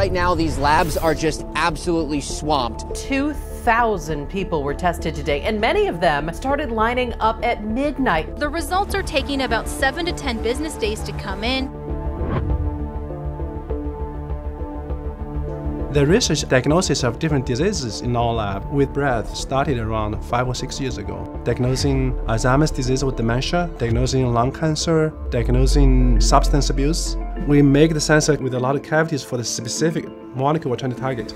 Right now, these labs are just absolutely swamped. 2,000 people were tested today, and many of them started lining up at midnight. The results are taking about 7 to 10 business days to come in. The research diagnosis of different diseases in our lab with breath started around 5 or 6 years ago. Diagnosing Alzheimer's disease with dementia, diagnosing lung cancer, diagnosing substance abuse. We make the sensor with a lot of cavities for the specific molecule we're trying to target.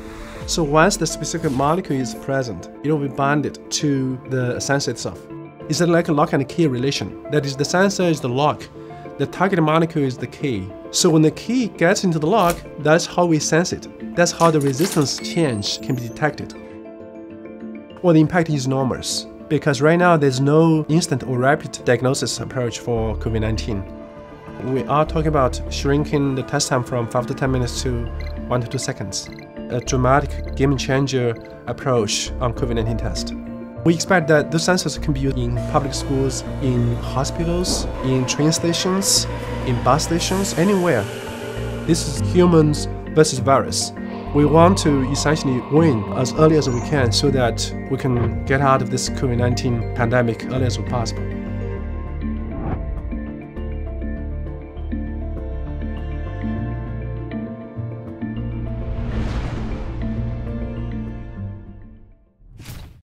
So once the specific molecule is present, it will be bonded to the sensor itself. It's like a lock and key relation. That is, the sensor is the lock, the target molecule is the key. So when the key gets into the lock, that's how we sense it. That's how the resistance change can be detected. Well, the impact is enormous, because right now there's no instant or rapid diagnosis approach for COVID-19. We are talking about shrinking the test time from 5 to 10 minutes to 1 to 2 seconds. A dramatic game-changer approach on COVID-19 test. We expect that those sensors can be used in public schools, in hospitals, in train stations, in bus stations, anywhere. This is humans versus virus. We want to essentially win as early as we can so that we can get out of this COVID-19 pandemic as early as possible.